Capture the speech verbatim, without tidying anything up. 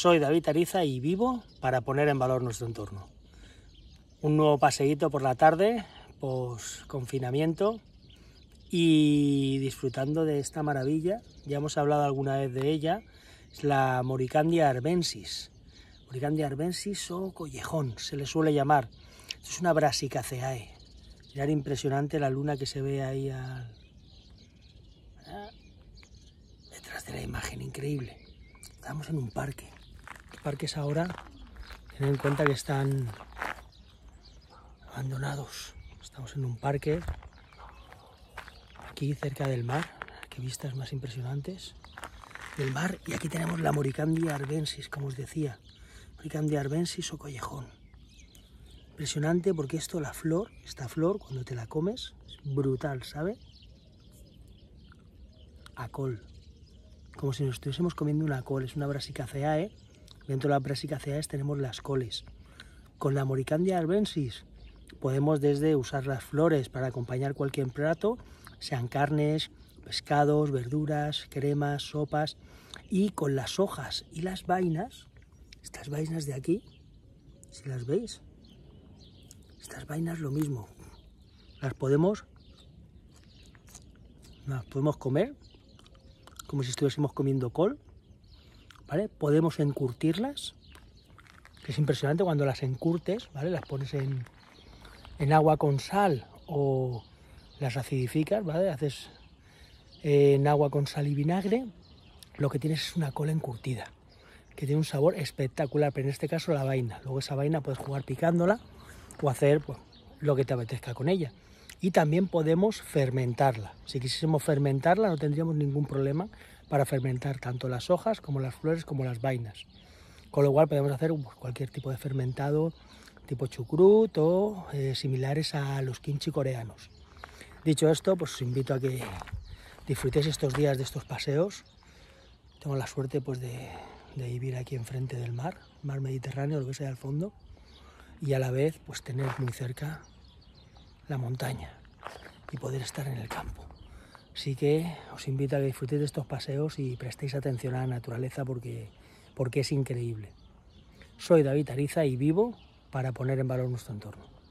Soy David Ariza y vivo para poner en valor nuestro entorno. Un nuevo paseíto por la tarde, post confinamiento y disfrutando de esta maravilla. Ya hemos hablado alguna vez de ella, es la Moricandia arvensis. Moricandia arvensis o collejón, se le suele llamar. Esto es una Brassicaceae. Mirad, impresionante la luna que se ve ahí al... detrás de la imagen, increíble. Estamos en un parque. Los parques ahora, tened en cuenta que están abandonados. Estamos en un parque, aquí cerca del mar. Qué vistas más impresionantes del mar. Y aquí tenemos la Moricandia arvensis, como os decía. Moricandia arvensis o collejón. Impresionante porque esto, la flor, esta flor, cuando te la comes, es brutal, ¿sabes? A col. Como si nos estuviésemos comiendo una col. Es una Brassicaceae. Dentro de las Brassicaceae tenemos las coles. Con la Moricandia arvensis podemos desde usar las flores para acompañar cualquier plato, sean carnes, pescados, verduras, cremas, sopas, y con las hojas y las vainas, estas vainas de aquí, si las veis, estas vainas lo mismo, las podemos, las podemos comer como si estuviésemos comiendo col, ¿vale? Podemos encurtirlas, que es impresionante cuando las encurtes, ¿vale? Las pones en, en agua con sal o las acidificas, ¿vale? Haces eh, en agua con sal y vinagre, lo que tienes es una col encurtida, que tiene un sabor espectacular, pero en este caso la vaina. Luego esa vaina puedes jugar picándola o hacer pues, lo que te apetezca con ella. Y también podemos fermentarla. Si quisiésemos fermentarla no tendríamos ningún problema para fermentar tanto las hojas como las flores como las vainas. Con lo cual podemos hacer pues, cualquier tipo de fermentado tipo chucrut o eh, similares a los kimchi coreanos. Dicho esto, pues os invito a que disfrutéis estos días de estos paseos. Tengo la suerte pues, de, de vivir aquí enfrente del mar, mar Mediterráneo, lo que sea al fondo, y a la vez pues, tener muy cerca la montaña y poder estar en el campo. Así que os invito a que disfrutéis de estos paseos y prestéis atención a la naturaleza porque, porque es increíble. Soy David Ariza y vivo para poner en valor nuestro entorno.